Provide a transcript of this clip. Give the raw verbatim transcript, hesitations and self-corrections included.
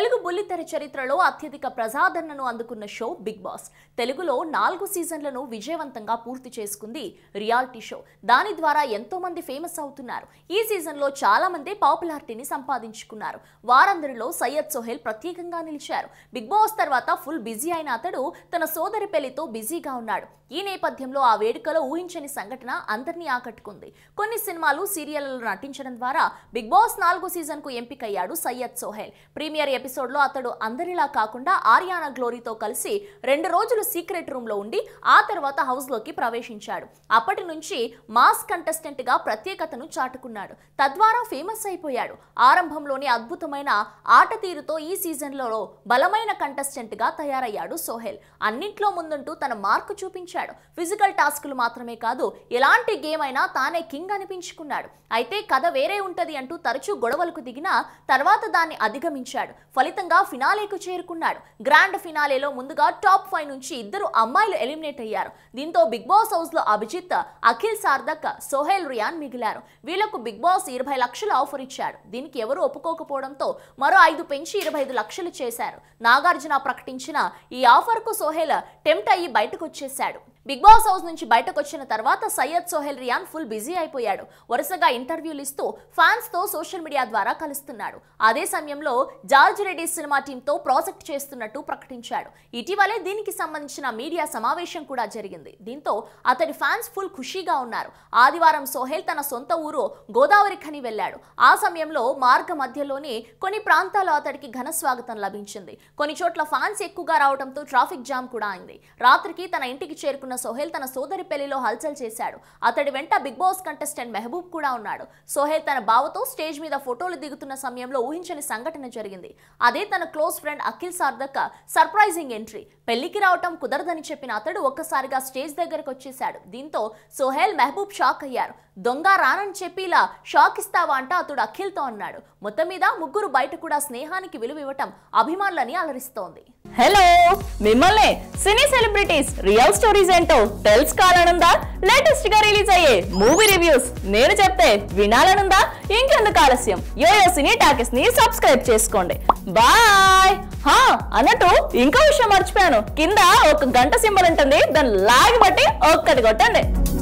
తెలుగు బుల్లితెర చరిత్రలో అత్యధిక ప్రజాదరణను అందుకున్న షో బిగ్ బాస్. తెలుగులో నాలుగు సీజన్లను విజయవంతంగా పూర్తి చేసుకుంది రియాలిటీ షో. దాని ద్వారా ఎంతో మంది ఫేమస్ అవుతున్నారు. ఈ సీజన్లో చాలా మంది పాపులారిటీని సంపాదించుకున్నారు. వారందరిలో సయ్యద్ సోహెల్ ప్రత్యేకంగా నిలిచారు. బిగ్ బాస్ తర్వాత ఫుల్ బిజీ అయిన అతడు తన సోదరి పెళ్లితో బిజీగా ఉన్నాడు. ఈ నేపథ్యంలో ఆ వేడుకలో ఊహించని సంఘటన అందరినీ ఆకట్టుకుంది. కొన్ని సినిమాలు సీరియళ్లలో నటించడం ద్వారా బిగ్ బాస్ నాలుగో సీజన్ కు ఎంపికయ్యాడు సయ్యద్ సోహెల్. ప్రీమియర్ ఎపిసోడ్లో అతడు అందరిలా కాకుండా ఆర్యానా గ్లోరీతో కలిసి రెండు రోజులు సీక్రెట్ రూమ్లో ఉండి ఆ తర్వాత హౌస్లోకి ప్రవేశించాడు. అప్పటి నుంచి మాస్ కంటెస్టెంట్గా ప్రత్యేకతను చాటుకున్నాడు. తద్వారా ఫేమస్ అయిపోయాడు. ఆరంభంలోనే అద్భుతమైన ఆట తీరుతో ఈ సీజన్లలో బలమైన కంటెస్టెంట్గా తయారయ్యాడు సోహెల్. అన్నింట్లో ముందుంటూ తన మార్కు చూపించాడు. ఫిజికల్ టాస్కులు మాత్రమే కాదు, ఎలాంటి గేమ్ అయినా తానే కింగ్ అనిపించుకున్నాడు. అయితే కథ వేరే ఉంటుంది అంటూ తరచూ గొడవలకు దిగినా తర్వాత దాన్ని అధిగమించాడు. ఫలితంగా ఫినాలేకు చేరుకున్నాడు. గ్రాండ్ ఫినాలేలో ముందుగా టాప్ ఫైవ్ నుంచి ఇద్దరు అమ్మాయిలు ఎలిమినేట్ అయ్యారు. దీంతో బిగ్ బాస్ హౌస్ లో అభిజిత్, అఖిల్ సార్థక్, సోహెల్, రియాన్ మిగిలారు. వీళ్లకు బిగ్ బాస్ ఇరవై లక్షలు ఆఫర్ ఇచ్చాడు. దీనికి ఎవరు ఒప్పుకోకపోవడంతో మరో ఐదు పెంచి ఇరవై ఐదు లక్షలు చేశారు. నాగార్జున ప్రకటించిన ఈ ఆఫర్ కు సోహెల్ టెంప్ట్ అయ్యి బయటకు వచ్చేశాడు. బిగ్ బాస్ హౌస్ నుంచి బయటకు వచ్చిన తర్వాత సయ్యద్ సోహెల్ రియాన్ ఫుల్ బిజీ అయిపోయాడు. వరుసగా ఇంటర్వ్యూలు ఇస్తూ ఫ్యాన్స్ తో సోషల్ మీడియా ద్వారా కలుస్తున్నాడు. అదే సమయంలో జార్జ్ రెడ్డి సినిమా టీంతో ప్రాజెక్ట్ చేస్తున్నట్టు ప్రకటించాడు. ఇటీవలే దీనికి సంబంధించిన మీడియా సమావేశం కూడా జరిగింది. దీంతో అతడి ఫ్యాన్స్ ఫుల్ ఖుషీగా ఉన్నారు. ఆదివారం సోహెల్ తన సొంత ఊరు గోదావరిఖని వెళ్ళాడు. ఆ సమయంలో మార్గ మధ్యలోనే కొన్ని ప్రాంతాల్లో అతడికి ఘన స్వాగతం లభించింది. కొన్ని చోట్ల ఫ్యాన్స్ ఎక్కువగా రావడంతో ట్రాఫిక్ జామ్ కూడా అయింది. రాత్రికి తన ఇంటికి చేరుకున్న సోహెల్ తన సోదరి పెళ్లిలో హల్చల్ చేశాడు. అతడి వెంట బిగ్ బాస్ కంటెస్టెంట్ మెహబూబ్ కూడా ఉన్నాడు. సోహెల్ తన బావతో స్టేజ్ మీద ఫోటోలు దిగుతున్న సమయంలో ఊహించని సంఘటన జరిగింది. అదే తన close friend Akhil Sarthak surprising entry. పెళ్లికి రావటం కుదరదని చెప్పిన అతడు ఒక్కసారిగా స్టేజ్ దగ్గరకు వచ్చేశాడు. దీంతో సోహెల్, మెహబూబ్ షాక్ అయ్యారు. దొంగ రానని చెప్పి ఇలా షాక్ ఇస్తావా అంట అతడు అఖిల్తో అన్నాడు. మొత్తం మీద ముగ్గురు బయట కూడా స్నేహానికి విలువ ఇవ్వటం అభిమానులని అలరిస్తోంది. హలో, మిమ్మల్ని సినీ సెలబ్రిటీస్ రియల్ స్టోరీస్ ఏంటో తెలుసుకోవాలనుందా? లేటెస్ట్ గా రిలీజ్ అయ్యే మూవీ రివ్యూస్ నేను చెప్తే వినాలనుందా? ఇంకెందుకు ఆలస్యం, యోయో సినీ టాకీస్ ని సబ్స్క్రైబ్ చేసుకోండి. బాయ్. హా, అన్నట్టు ఇంకో విషయం మర్చిపోయాను. కింద ఒక గంట సింబల్ ఉంటుంది, దాన్ని లాగి బట్టి ఒక్కటి కొట్టండి.